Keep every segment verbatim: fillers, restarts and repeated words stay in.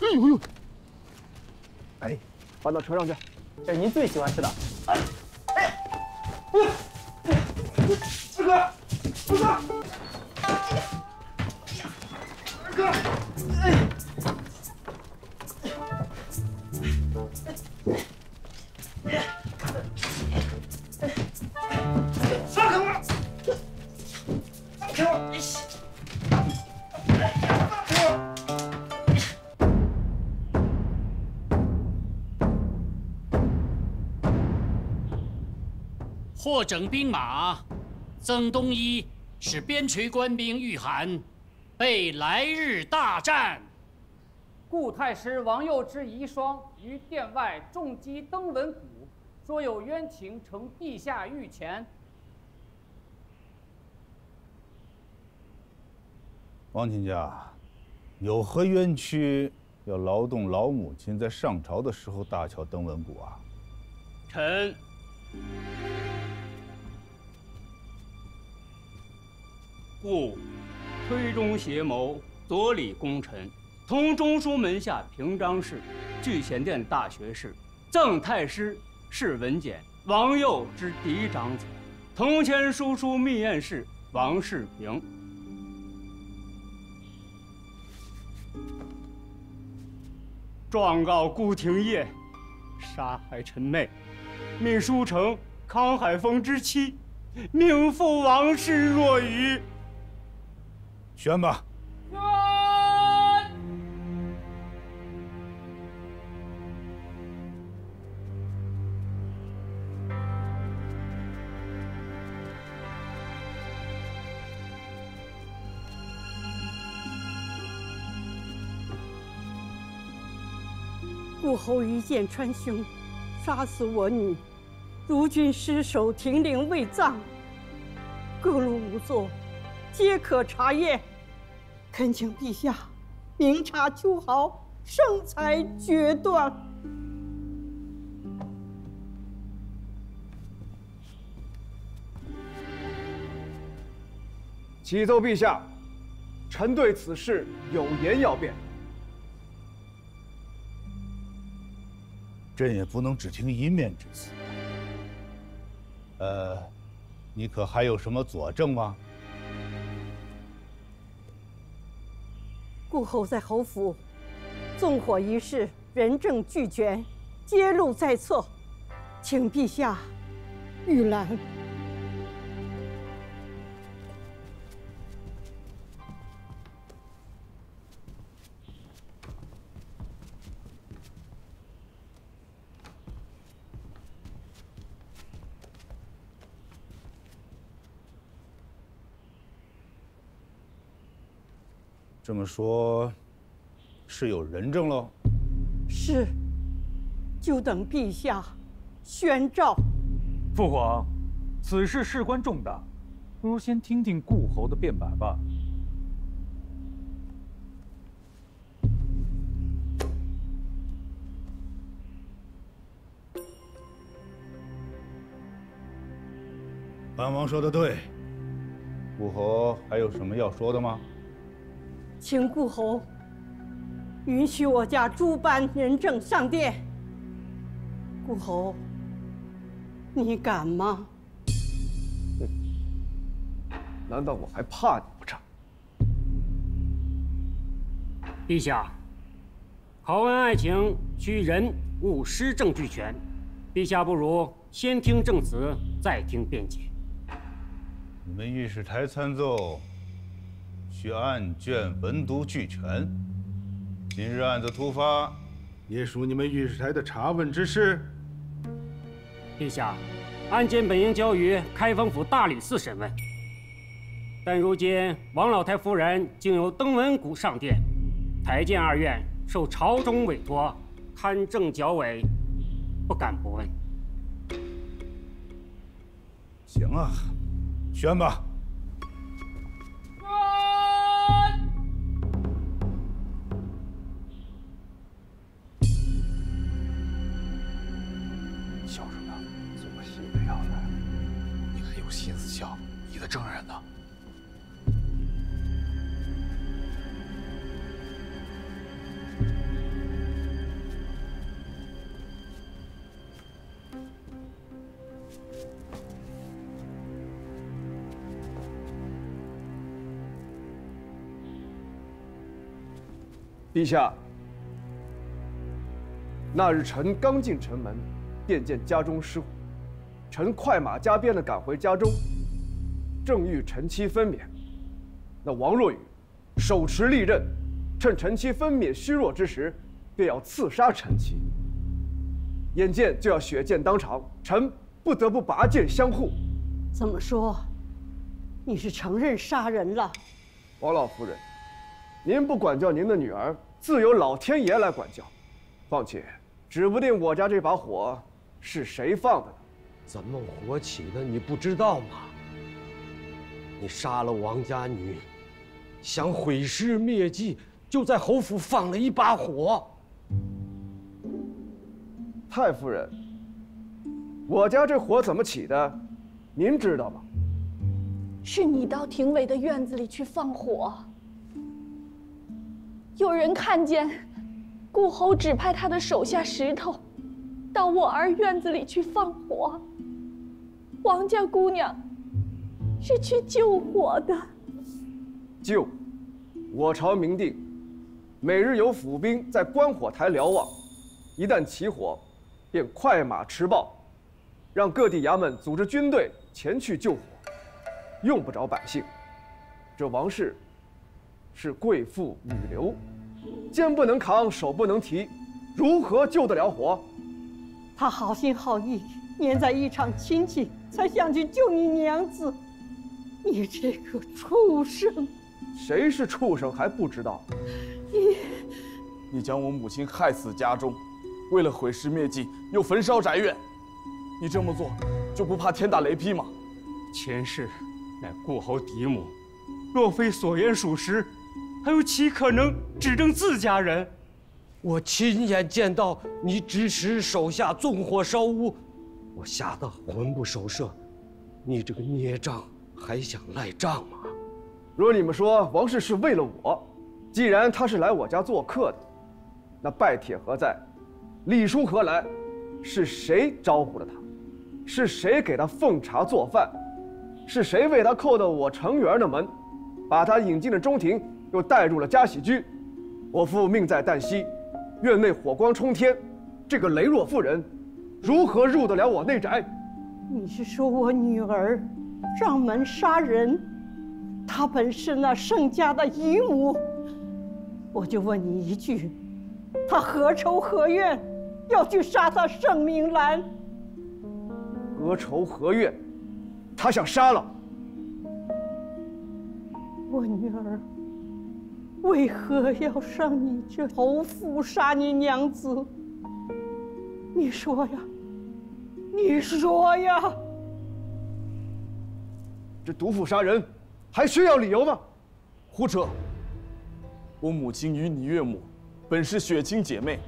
哎呦呦！哎，搬到车上去，这是您最喜欢吃的。哎，哎，哎，二哥，二哥，二哥，哎。 获整兵马，曾东一使边陲官兵御寒，备来日大战。故太师王佑之遗孀于殿外重击登闻鼓，说有冤情呈陛下御前。王亲家，有何冤屈要劳动老母亲在上朝的时候大敲登闻鼓啊？臣。 故推中邪谋，左理功臣，同中书门下平章事、聚贤殿大学士、赠太师、是文简、王佑之嫡长子，同签书书密验事王世平。状告顾廷烨，杀害臣妹，命书成康海峰之妻，命父王氏若愚。 宣吧！宣！顾侯一箭穿胸，杀死我女；如今尸首停灵未葬，各路仵作皆可查验。 恳请陛下明察秋毫，生财决断。启奏陛下，臣对此事有言要辩。朕也不能只听一面之词。呃，你可还有什么佐证吗？ 顾侯在侯府纵火一事，人证俱全，揭露在册，请陛下御览。这么说，是有人证喽？是，就等陛下宣召。父皇，此事事关重大，不如先听听顾侯的辩白吧。藩王说的对，顾侯还有什么要说的吗？ 请顾侯允许我家诸班人证上殿。顾侯，你敢吗？难道我还怕你不成？陛下，豪恩爱情需人物诗证俱全，陛下不如先听证词，再听辩解。你们御史台参奏。 需案卷文牍俱全。今日案子突发，也属你们御史台的查问之事。陛下，案件本应交于开封府大理寺审问，但如今王老太夫人竟由登闻鼓上殿，台谏二院受朝中委托勘正剿伪，不敢不问。行啊，宣吧。 证人呢？陛下，那日臣刚进城门，便见家中失火，臣快马加鞭的赶回家中，正遇臣妻分娩，那王若雨手持利刃，趁臣妻分娩虚弱之时，便要刺杀臣妻。眼见就要血溅当场，臣不得不拔剑相护。怎么说？ 你是承认杀人了，王老夫人，您不管教您的女儿，自有老天爷来管教。况且，指不定我家这把火是谁放的呢？怎么火起的你不知道吗？你杀了王家女，想毁尸灭迹，就在侯府放了一把火。太夫人，我家这火怎么起的，您知道吗？ 是你到庭委的院子里去放火，有人看见，顾侯指派他的手下石头，到我儿院子里去放火。王家姑娘是去救火的。救，我朝明定，每日有府兵在观火台瞭望，一旦起火，便快马驰报，让各地衙门组织军队前去救火。 用不着百姓，这王氏是贵妇女流，肩不能扛，手不能提，如何救得了火？他好心好意，念在一场亲戚，才想去救你娘子。你这个畜生！谁是畜生还不知道？你，你将我母亲害死家中，为了毁尸灭迹，又焚烧宅院，你这么做，就不怕天打雷劈吗？前世。 乃顾侯嫡母，若非所言属实，他又岂可能指证自家人？我亲眼见到你指使手下纵火烧屋，我吓得魂不守舍。你这个孽障还想赖账吗？若你们说王氏是为了我，既然他是来我家做客的，那拜帖何在？礼书何来？是谁招呼了他？是谁给他奉茶做饭？ 是谁为他扣的我程元的门，把他引进了中庭，又带入了嘉喜居？我父命在旦夕，院内火光冲天，这个雷若夫人，如何入得了我内宅？你是说我女儿上门杀人？她本是那盛家的姨母，我就问你一句，她何仇何怨，要去杀她盛明兰？何仇何怨？ 他想杀了我女儿，为何要上你这侯府杀你娘子？你说呀，你说呀！这毒妇杀人，还需要理由吗？胡扯！我母亲与你岳母本是血亲姐妹，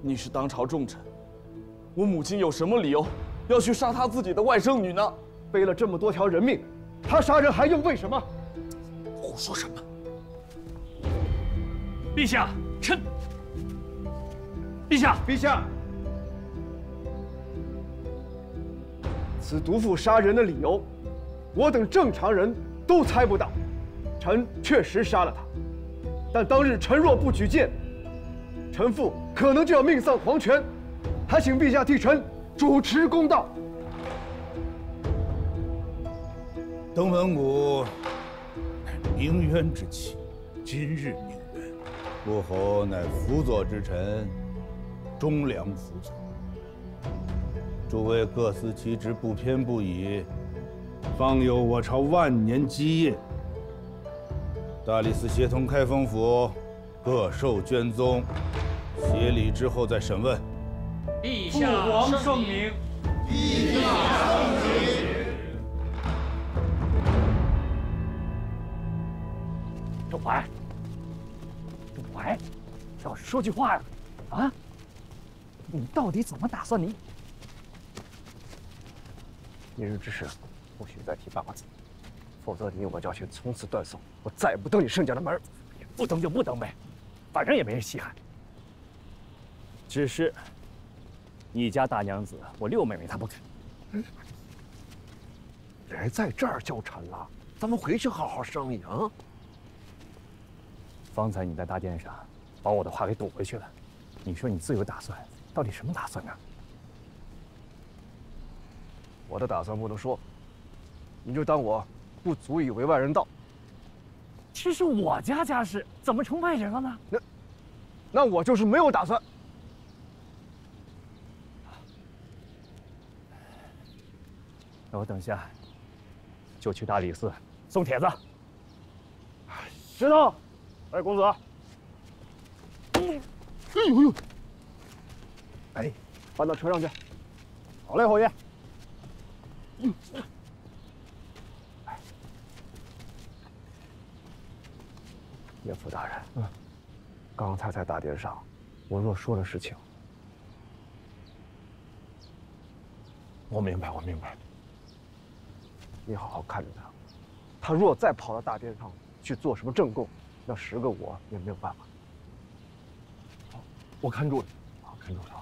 你是当朝重臣，我母亲有什么理由要去杀她自己的外甥女呢？ 背了这么多条人命，他杀人还用为什么？胡说什么！陛下，臣。陛下，陛下，此毒妇杀人的理由，我等正常人都猜不到。臣确实杀了她，但当日臣若不举荐，臣父可能就要命丧黄泉，还请陛下替臣主持公道。 登闻鼓乃鸣冤之气，今日鸣冤。顾侯乃辅佐之臣，忠良辅佐。诸位各司其职，不偏不倚，方有我朝万年基业。大理寺协同开封府，各受捐宗，协理之后再审问。陛下圣明，陛下圣明。 仲怀，仲怀，要说句话呀！啊，你到底怎么打算？你今日之事，不许再提八卦子，否则你我交情从此断送。我再也不登你盛家的门，不登就不登呗，反正也没人稀罕。只是，你家大娘子，我六妹妹她不肯。别在这儿纠缠了，咱们回去好好商议啊。 方才你在大殿上把我的话给堵回去了。你说你自有打算，到底什么打算啊？我的打算不能说，你就当我不足以为外人道。这是我家家事，怎么成外人了呢？那，那我就是没有打算。 我等下就去大理寺送帖子。石头，哎，公子，哎呦呦，哎，搬到车上去。好嘞，侯爷。嗯。岳父大人，嗯，刚才在大殿上，我若说了实情，我明白，我明白。 你好好看着他，他若再跑到大殿上去做什么正供，那十个我也没有办法。好，我看住他，好，看住他。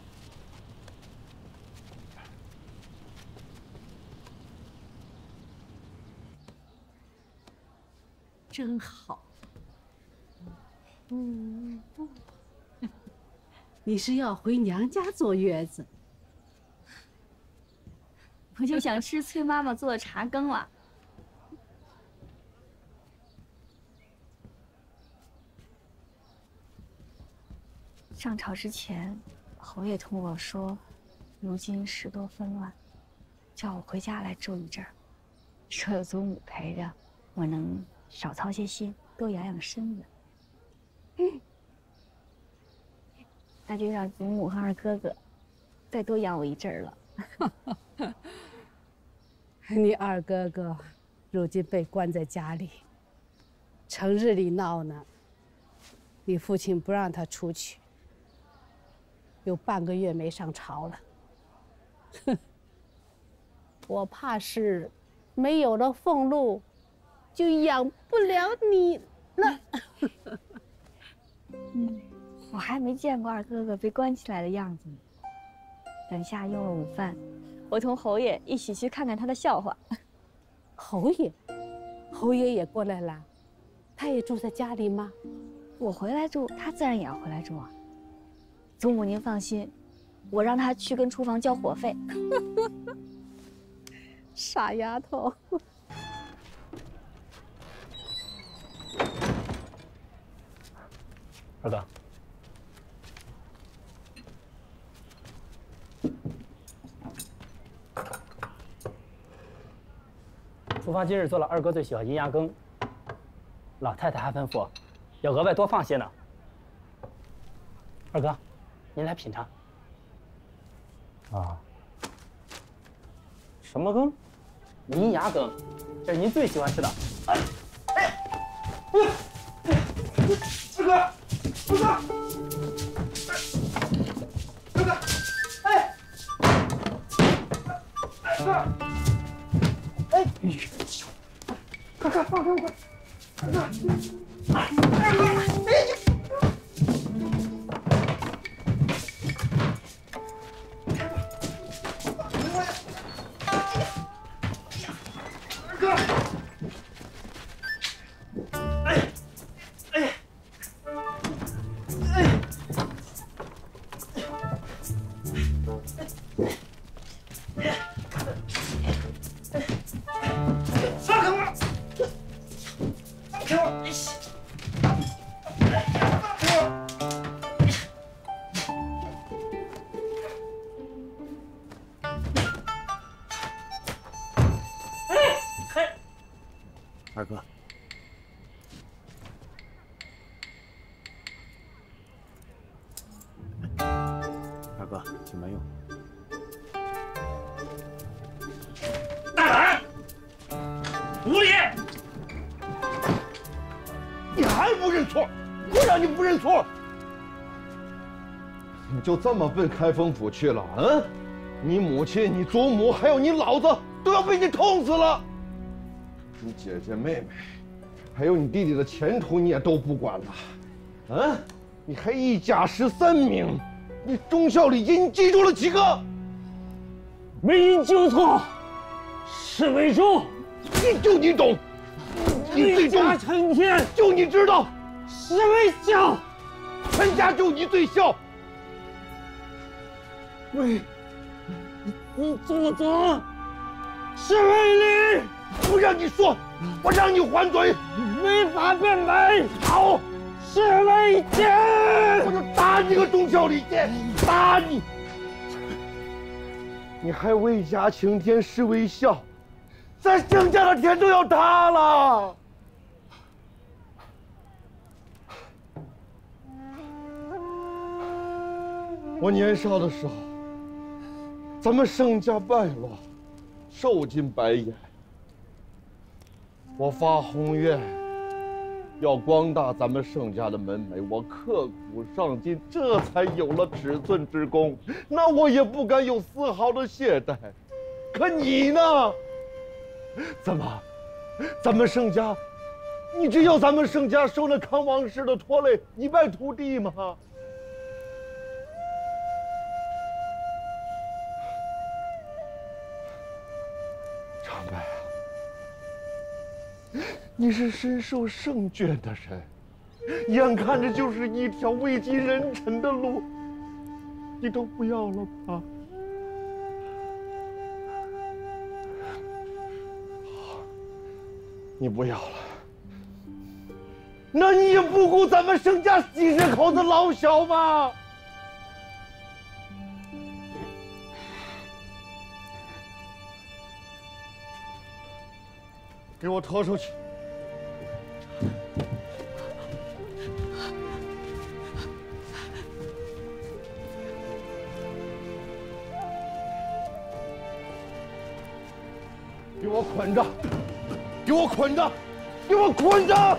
真好。嗯，你是要回娘家坐月子？ 我就想吃崔妈妈做的茶羹了。上朝之前，侯爷同我说，如今时多纷乱，叫我回家来住一阵儿，说有祖母陪着，我能少操些心，多养养身子。嗯，那就让祖母和二哥哥再多养我一阵儿了。你二哥哥如今被关在家里，成日里闹呢。你父亲不让他出去，有半个月没上朝了。哼，我怕是没有了俸禄，就养不了你了。嗯，我还没见过二哥哥被关起来的样子呢。等下用了午饭。 我同侯爷一起去看看他的笑话。侯爷，侯爷也过来了，他也住在家里吗？我回来住，他自然也要回来住啊。祖母您放心，我让他去跟厨房交伙费。傻丫头。二哥。 厨房今日做了二哥最喜欢银牙羹，老太太还吩咐要额外多放些呢。二哥，您来品尝。啊？什么羹？银牙羹，这是您最喜欢吃的。哎哎，二哥，二哥，二哥，哎，二哥。 快快放开我！快快！二哥，哎哎哎！二哥，二哥，请慢用。大胆，无礼！你还不认错？我让你不认错！你就这么奔开封府去了？嗯？你母亲、你祖母还有你老子都要被你痛死了！ 你姐姐、妹妹，还有你弟弟的前途，你也都不管了，嗯？你还一甲十三名，你忠孝礼义，你记住了几个？为人纠错，是为忠。你就你懂，你最忠。一家成天，就你知道，是为孝。全家就你最孝。为你祖宗是为你，不让你说，我让你还嘴，违法变本。好，是为奸，我就打你个忠孝礼节，打你！你还为家晴天是为孝，咱邢家的田都要塌了。 我年少的时候，咱们盛家败落，受尽白眼。我发宏愿，要光大咱们盛家的门楣。我刻苦上进，这才有了尺寸之功。那我也不敢有丝毫的懈怠。可你呢？怎么，咱们盛家，你只要咱们盛家受那康王氏的拖累，一败涂地吗？ 你是深受圣眷的人，眼看着就是一条位极人臣的路，你都不要了吧？好，你不要了，那你也不顾咱们盛家几十口子老小吧？给我拖出去！ 给我捆着！给我捆着！给我捆着！